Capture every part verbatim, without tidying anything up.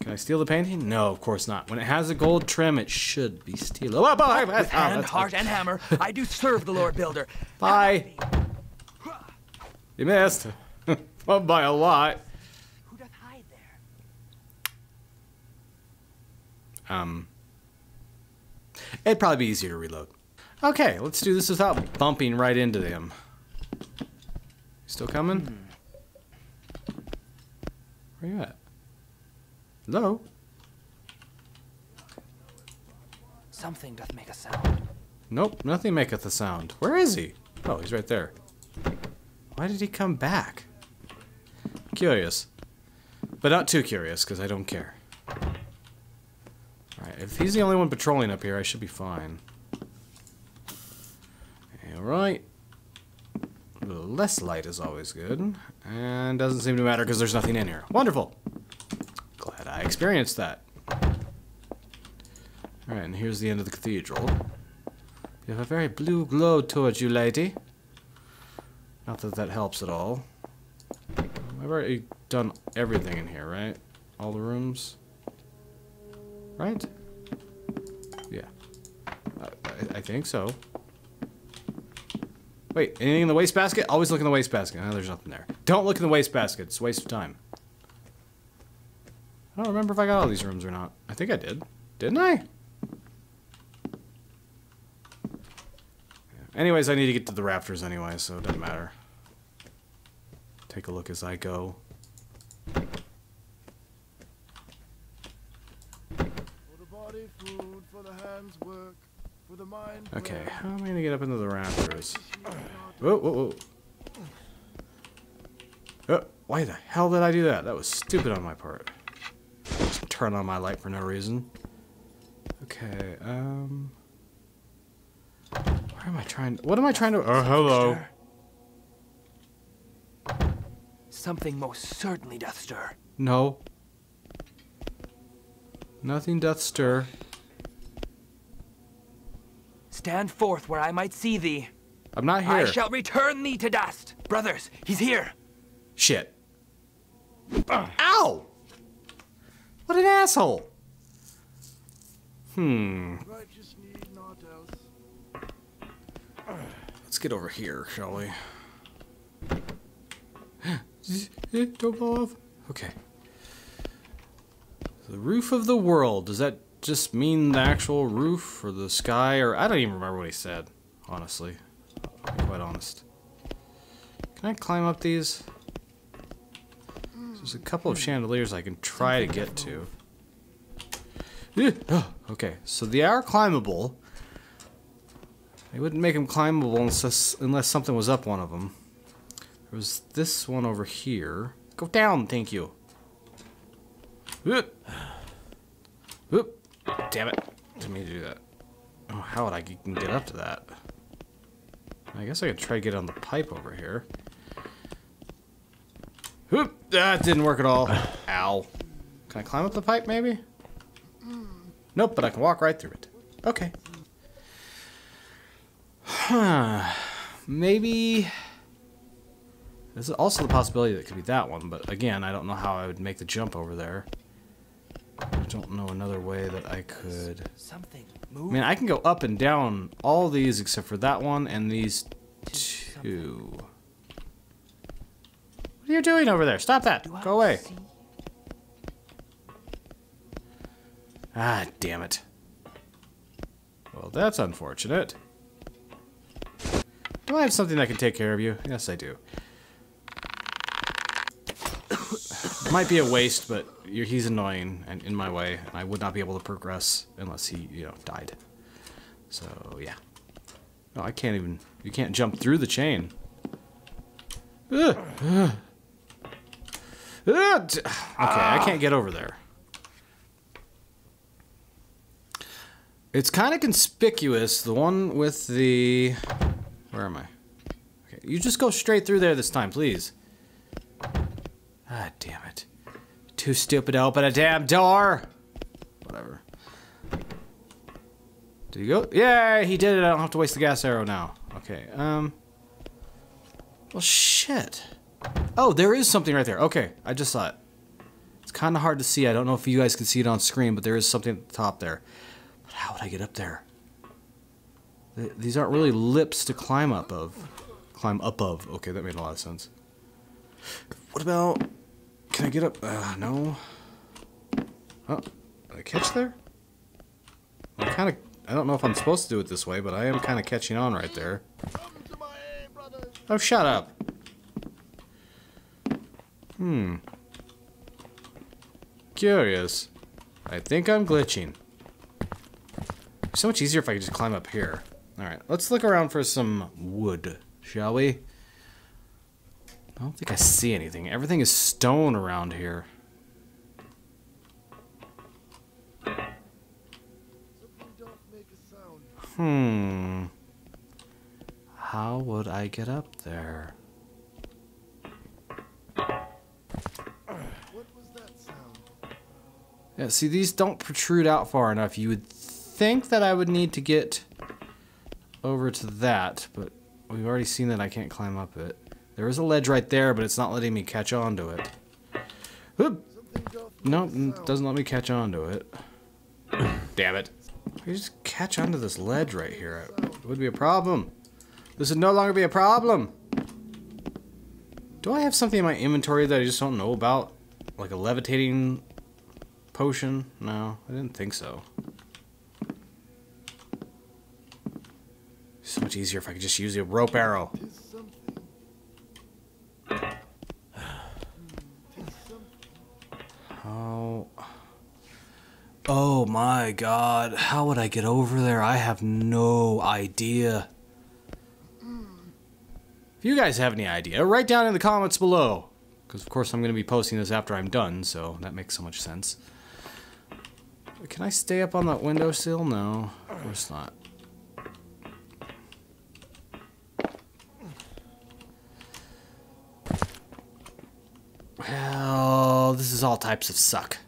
Can I steal the painting? No, of course not. When it has a gold trim, it should be stealable. Oh, bye. With oh, hand, heart, good. and hammer, I do serve the Lord Builder. Bye. You missed. Well, by a lot. Who doth hide there? Um. It'd probably be easier to reload. Okay, let's do this without bumping right into them. Still coming? Where you at? Hello? Something doth make a sound. Nope, nothing maketh a sound. Where is he? Oh, he's right there. Why did he come back? Curious. But not too curious, because I don't care. Alright, if he's the only one patrolling up here, I should be fine. Alright. A little less light is always good. And doesn't seem to matter, because there's nothing in here. Wonderful! Glad I experienced that. Alright, and here's the end of the cathedral. You have a very blue glow towards you, lady. Not that that helps at all. I've already done everything in here, right? All the rooms? Right? Yeah. I, I think so. Wait, anything in the wastebasket? Always look in the wastebasket. No, there's nothing there. Don't look in the wastebasket. It's a waste of time. I don't remember if I got all these rooms or not. I think I did. Didn't I? Anyways, I need to get to the rafters anyway, so it doesn't matter. Take a look as I go. Okay, how am I gonna get up into the rafters? Whoa, whoa, whoa. Oh, why the hell did I do that? That was stupid on my part. Just turn on my light for no reason. Okay, um... Where am I trying to... What am I trying to... Oh, hello. Something most certainly doth stir. No. Nothing doth stir. Stand forth where I might see thee. I'm not here. I shall return thee to dust. Brothers, he's here. Shit. Uh, Ow! What an asshole. Hmm. Righteous need naught else. Let's get over here, shall we? Don't fall off. Okay. The roof of the world. Does that just mean the actual roof or the sky? Or I don't even remember what he said, honestly. I'll be quite honest. Can I climb up these? There's a couple of chandeliers I can try to get to. Okay, so they are climbable. They wouldn't make them climbable unless, unless something was up one of them. There was this one over here. Go down, thank you. Oop. Oop. Damn it. Didn't mean to do that. Oh, how would I get up to that? I guess I could try to get on the pipe over here. Oop. That didn't work at all. Ow. Can I climb up the pipe, maybe? Nope, but I can walk right through it. Okay. Huh. Maybe... There's also the possibility that it could be that one, but again, I don't know how I would make the jump over there. I don't know another way that I could... Something move. I mean, I can go up and down all these except for that one and these two. What are you doing over there? Stop that! Go away! Ah, damn it. Well, that's unfortunate. Do I have something that can take care of you? Yes, I do. Might be a waste, but you're, he's annoying and in my way, and I would not be able to progress unless he, you know, died. So, yeah. No, I can't even... You can't jump through the chain. Ugh. Ugh. Ugh. Okay, I can't get over there. It's kind of conspicuous, the one with the... Where am I? Okay, you just go straight through there this time, please. Ah, damn it. Too stupid to open a damn door! Whatever. Did he go? Yeah, he did it. I don't have to waste the gas arrow now. Okay, um... Well, shit. Oh, there is something right there. Okay, I just saw it. It's kind of hard to see. I don't know if you guys can see it on screen, but there is something at the top there. But how would I get up there? These aren't really lips to climb up of. Climb up of. Okay, that made a lot of sense. What about... Can I get up? Uh, no. Oh, did I catch there? I kind of... I don't know if I'm supposed to do it this way, but I am kind of catching on right there. Oh, shut up. Hmm. Curious. I think I'm glitching. It's so much easier if I could just climb up here. Alright, let's look around for some wood, shall we? I don't think I see anything. Everything is stone around here. Hmm. How would I get up there? What was that sound? Yeah, see, these don't protrude out far enough. You would think that I would need to get over to that, but we've already seen that I can't climb up it. There is a ledge right there, but it's not letting me catch on to it. Oop. No, it doesn't let me catch on to it. Damn it. If you just catch onto this ledge right here, it would be a problem. This would no longer be a problem. Do I have something in my inventory that I just don't know about? Like a levitating potion? No, I didn't think so. So much easier if I could just use a rope arrow. How... Oh my god, how would I get over there? I have no idea. If you guys have any idea, write down in the comments below. Because of course I'm going to be posting this after I'm done, so that makes so much sense. Can I stay up on that windowsill? No, of course not. Well, this is all types of suck.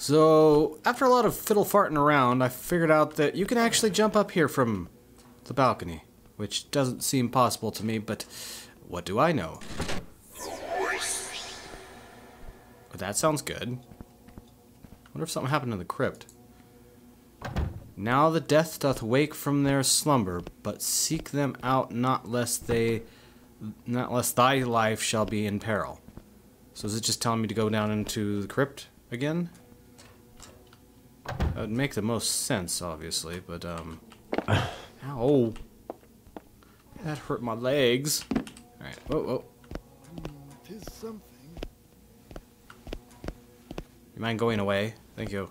So, after a lot of fiddle farting around, I figured out that you can actually jump up here from the balcony, which doesn't seem possible to me, but what do I know? That sounds good. I wonder if something happened in the crypt. Now the death doth wake from their slumber, but seek them out not lest they, not lest thy life shall be in peril. So is it just telling me to go down into the crypt again? That would make the most sense, obviously, but, um... ow! That hurt my legs. Alright, whoa, whoa. Tis something. You mind going away? Thank you.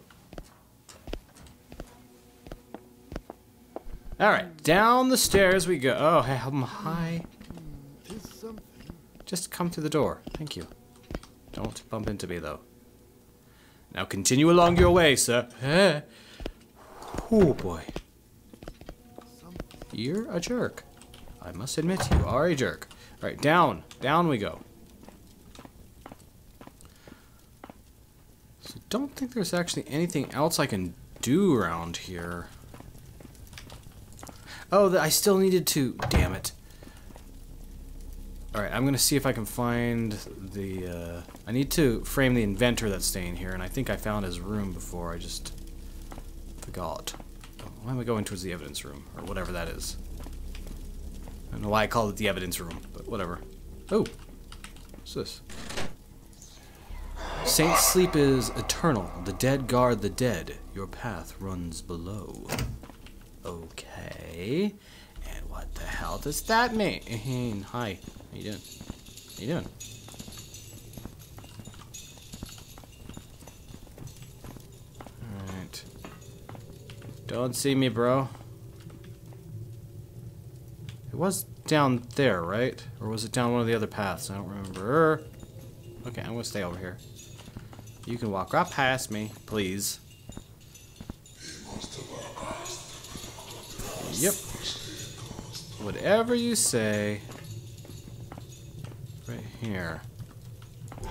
Alright, down the stairs we go. Oh, um, hi. Tis something. Just come through the door. Thank you. Don't bump into me, though. Now continue along your way, sir. Hey. Oh, boy. You're a jerk. I must admit, you are a jerk. All right, down. Down we go. So don't think there's actually anything else I can do around here. Oh, I still needed to... Damn it. Alright, I'm going to see if I can find the, uh, I need to frame the inventor that's staying here, and I think I found his room before, I just forgot. Why am I going towards the evidence room, or whatever that is? I don't know why I called it the evidence room, but whatever. Oh! What's this? Saint sleep is eternal. The dead guard the dead. Your path runs below. Okay. And what the hell does that mean? Hi. How you doing? How you doing? Alright. Don't see me, bro. It was down there, right? Or was it down one of the other paths? I don't remember. Okay, I'm gonna stay over here. You can walk right past me, please. Yep. Whatever you say. Right here. Huh.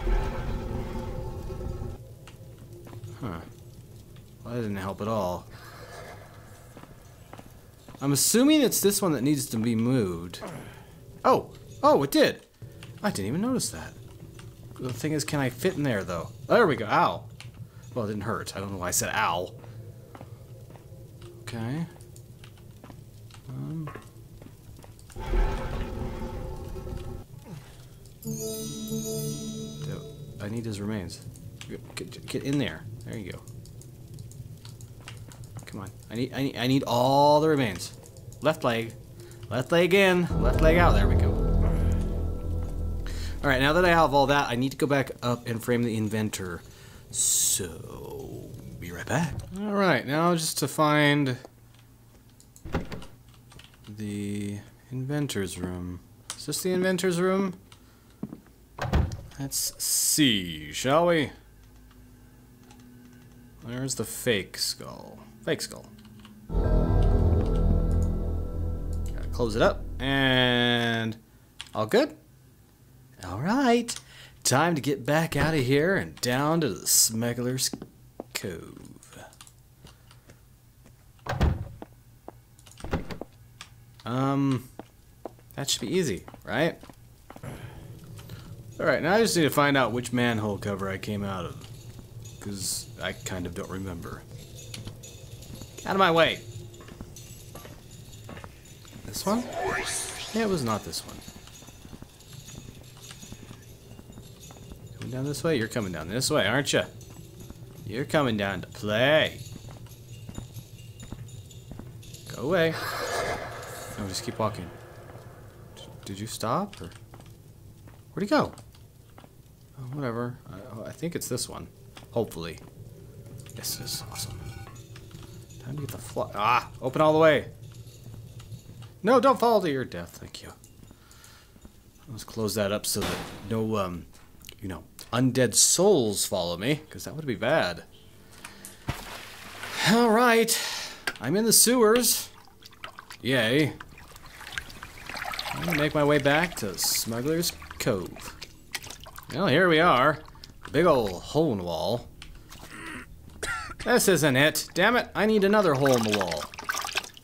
Well, that didn't help at all. I'm assuming it's this one that needs to be moved. Oh! Oh, it did! I didn't even notice that. The thing is, can I fit in there, though? There we go. Ow. Well, it didn't hurt. I don't know why I said ow. Okay. Um. I need his remains. Get, get in there. There you go. Come on. I need, I need, I need all the remains. Left leg. Left leg in. Left leg out. There we go. Alright, now that I have all that, I need to go back up and frame the inventor. So, be right back. Alright, now just to find the inventor's room. Is this the inventor's room? Let's see, shall we? There's the fake skull. Fake skull. Gotta close it up, and all good? All right, time to get back out of here and down to the Smuggler's Cove. Um, that should be easy, right? Alright, now I just need to find out which manhole cover I came out of, because I kind of don't remember. Get out of my way! This one? Yeah, it was not this one. Coming down this way? You're coming down this way, aren't you? You're coming down to play! Go away! No, just keep walking. Did you stop, or...? Where'd he go? Oh, whatever. I, I think it's this one. Hopefully. This is awesome. Time to get the fly. Ah! Open all the way! No, don't fall to your death. Thank you. Let's close that up so that no, um, you know, undead souls follow me, because that would be bad. Alright. I'm in the sewers. Yay. I'm gonna make my way back to Smuggler's Cove. Well, here we are. Big old hole in the wall. This isn't it. Damn it, I need another hole in the wall.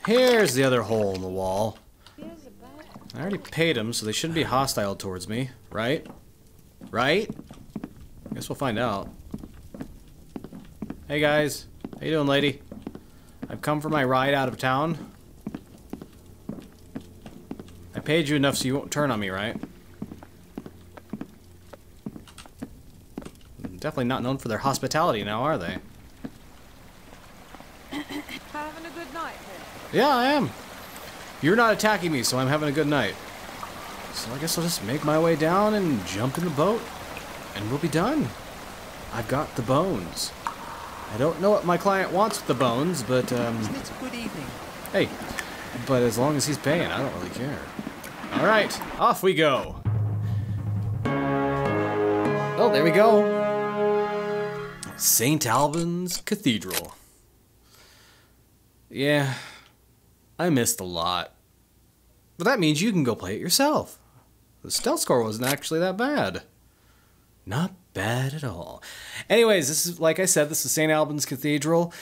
Here's the other hole in the wall. I already paid them, so they shouldn't be hostile towards me, right? Right? Guess we'll find out. Hey guys. How you doing, lady? I've come for my ride out of town. I paid you enough so you won't turn on me, right? Definitely not known for their hospitality now, are they? Having a good night here. Yeah, I am. You're not attacking me, so I'm having a good night. So I guess I'll just make my way down and jump in the boat, and we'll be done. I've got the bones. I don't know what my client wants with the bones, but um. It's a good evening. Hey, but as long as he's paying, I don't really care. All right, off we go. Oh, there we go. Saint Albans Cathedral. Yeah, I missed a lot. But that means you can go play it yourself. The stealth score wasn't actually that bad. Not bad at all. Anyways, this is, like I said, this is Saint Albans Cathedral.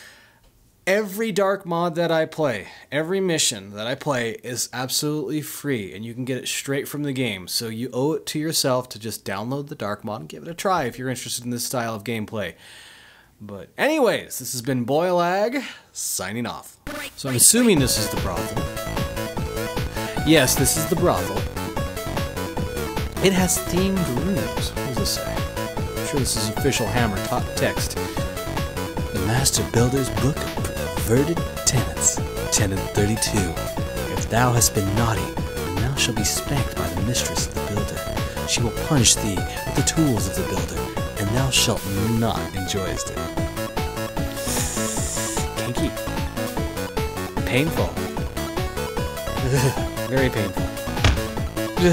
Every dark mod that I play, every mission that I play is absolutely free, and you can get it straight from the game. So you owe it to yourself to just download the dark mod and give it a try if you're interested in this style of gameplay. But anyways, this has been Boy Lag, signing off. So I'm assuming this is the brothel. Yes, this is the brothel. It has themed rooms. What does this say? I'm sure this is official Hammer top text. The Master Builder's Book of Perverted Tenants, Tenant thirty-two. If thou hast been naughty, then thou shalt be spanked by the mistress of the builder. She will punish thee with the tools of the builder, and thou shalt not enjoyest it. Kinky. Painful. Very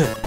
painful.